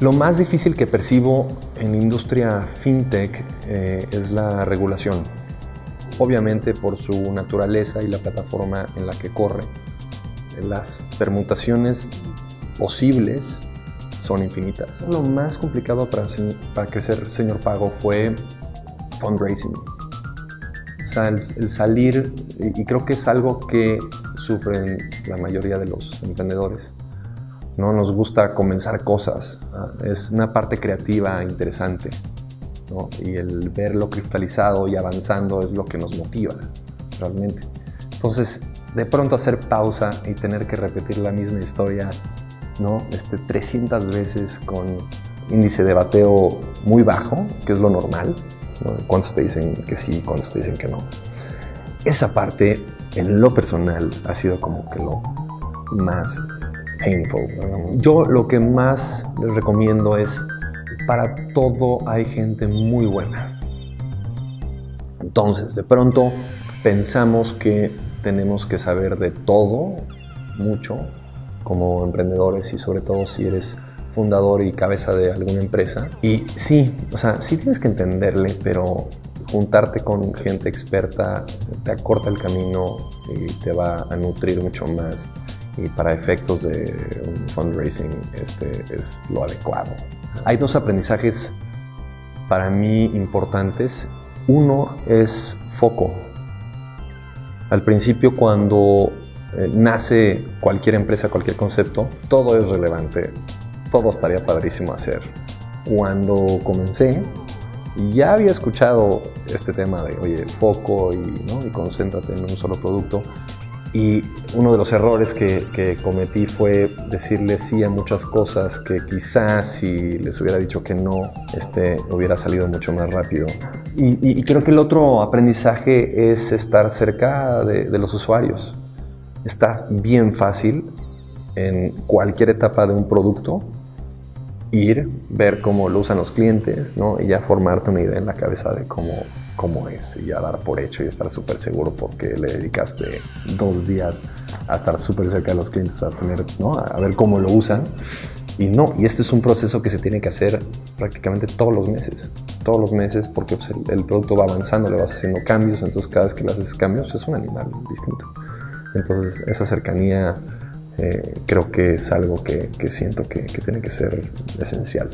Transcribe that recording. Lo más difícil que percibo en industria fintech es la regulación, obviamente por su naturaleza y la plataforma en la que corre. Las permutaciones posibles son infinitas. Lo más complicado para crecer Señor Pago fue fundraising. O sea, el salir, y creo que es algo que sufren la mayoría de los emprendedores. No nos gusta comenzar cosas, es una parte creativa interesante, ¿no? Y el verlo cristalizado y avanzando es lo que nos motiva realmente. Entonces, de pronto hacer pausa y tener que repetir la misma historia, ¿no? 300 veces con índice de bateo muy bajo, que es lo normal, ¿no? Cuántos te dicen que sí, cuántos te dicen que no. Esa parte, en lo personal, ha sido como que lo más painful. Yo lo que más les recomiendo es, para todo hay gente muy buena. Entonces, de pronto pensamos que tenemos que saber de todo, mucho, como emprendedores y sobre todo si eres fundador y cabeza de alguna empresa. Y sí, o sea, sí tienes que entenderle, pero juntarte con gente experta te acorta el camino y te va a nutrir mucho más. Y para efectos de un fundraising es lo adecuado. Hay dos aprendizajes para mí importantes. Uno es foco. Al principio, cuando nace cualquier empresa, cualquier concepto, todo es relevante, todo estaría padrísimo hacer. Cuando comencé, ya había escuchado este tema de, oye, foco y, ¿no? y concéntrate en un solo producto. Y uno de los errores que cometí fue decirle sí a muchas cosas que quizás si les hubiera dicho que no, hubiera salido mucho más rápido. Y creo que el otro aprendizaje es estar cerca de los usuarios. Estás bien fácil en cualquier etapa de un producto, ir, ver cómo lo usan los clientes, ¿no? Y ya formarte una idea en la cabeza de cómo es, y ya dar por hecho y estar súper seguro porque le dedicaste 2 días a estar súper cerca de los clientes, ¿no? A ver cómo lo usan. Y este es un proceso que se tiene que hacer prácticamente todos los meses, porque pues, el producto va avanzando, le vas haciendo cambios, entonces cada vez que le haces cambios es un animal distinto. Entonces esa cercanía creo que es algo que siento que tiene que ser esencial.